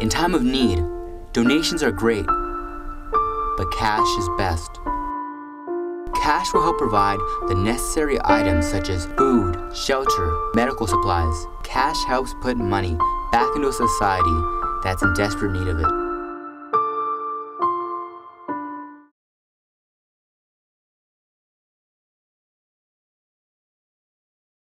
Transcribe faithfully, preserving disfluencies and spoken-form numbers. In time of need, donations are great, but cash is best. Cash will help provide the necessary items such as food, shelter, medical supplies. Cash helps put money back into a society that's in desperate need of it.